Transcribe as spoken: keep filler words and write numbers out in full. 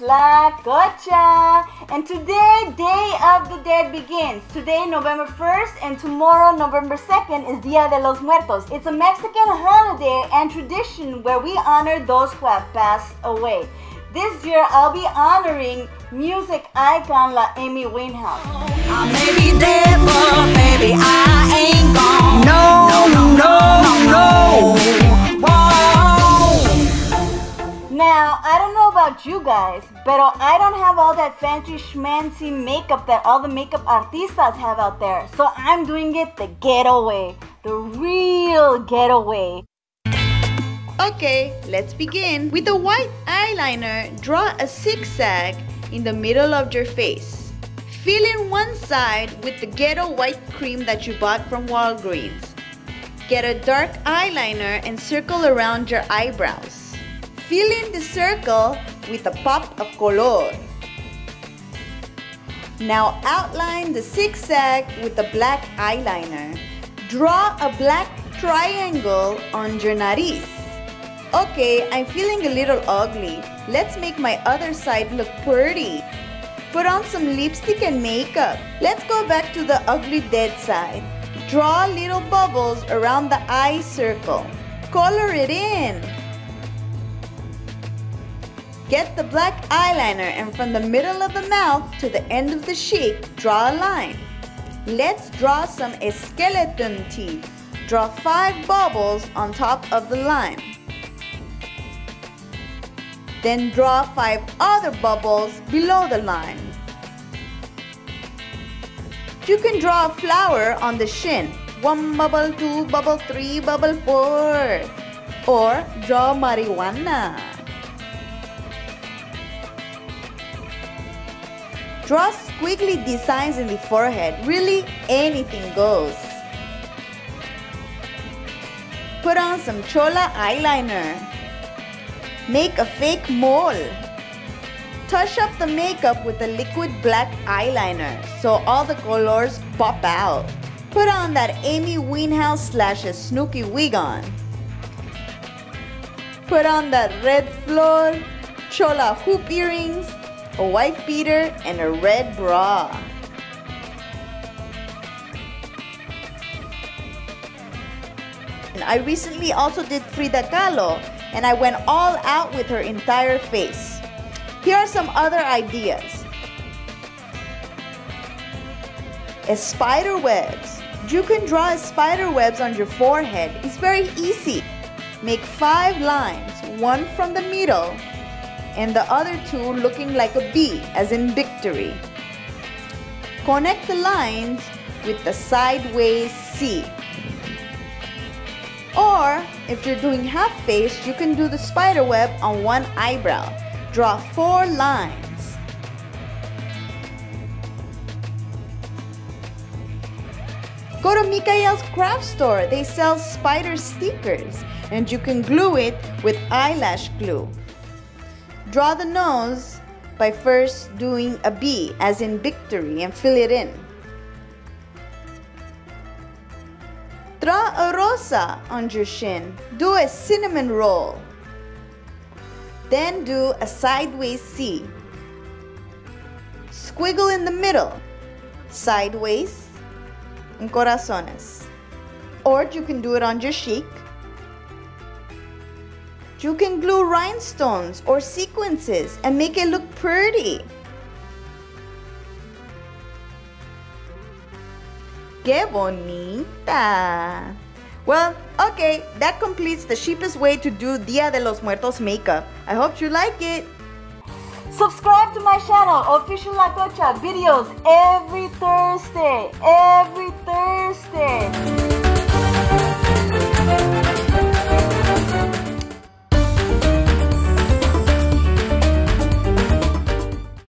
La Coacha, and today Day of the Dead begins. Today November first and tomorrow November second is Dia de los Muertos. It's a Mexican holiday and tradition where we honor those who have passed away. This year I'll be honoring music icon La Amy Winehouse. I may be dead, but baby I ain't gone. No, no, no, no, no. Now, I don't know about you guys, but I don't have all that fancy schmancy makeup that all the makeup artistas have out there. So I'm doing it the ghetto way, the real ghetto way. Okay, let's begin. With a white eyeliner, draw a zigzag in the middle of your face. Fill in one side with the ghetto white cream that you bought from Walgreens. Get a dark eyeliner and circle around your eyebrows. Fill in the circle with a pop of color. Now outline the zigzag with a black eyeliner. Draw a black triangle on your nariz. Okay, I'm feeling a little ugly. Let's make my other side look pretty. Put on some lipstick and makeup. Let's go back to the ugly dead side. Draw little bubbles around the eye circle. Color it in. Get the black eyeliner and from the middle of the mouth to the end of the cheek, draw a line. Let's draw some skeleton teeth. Draw five bubbles on top of the line. Then draw five other bubbles below the line. You can draw a flower on the shin. One bubble, two bubble, three bubble, four. Or draw marijuana. Draw squiggly designs in the forehead. Really, anything goes. Put on some chola eyeliner. Make a fake mole. Touch up the makeup with a liquid black eyeliner so all the colors pop out. Put on that Amy Winehouse slash Snooki wig on. Put on that red floor, chola hoop earrings, a white beater, and a red bra. And I recently also did Frida Kahlo, and I went all out with her entire face. Here are some other ideas. As spider webs. You can draw spider webs on your forehead. It's very easy. Make five lines, one from the middle, and the other two looking like a B, as in victory. Connect the lines with the sideways C. Or, if you're doing half face, you can do the spider web on one eyebrow. Draw four lines. Go to Michael's craft store. They sell spider stickers, and you can glue it with eyelash glue. Draw the nose by first doing a B, as in victory, and fill it in. Draw a rosa on your shin. Do a cinnamon roll. Then do a sideways C. Squiggle in the middle, sideways, and corazones. Or you can do it on your cheek. You can glue rhinestones or sequences and make it look pretty. ¡Qué bonita! Well, okay, that completes the cheapest way to do Dia de los Muertos makeup. I hope you like it. Subscribe to my channel, Official La Coacha, videos every Thursday, every Thursday.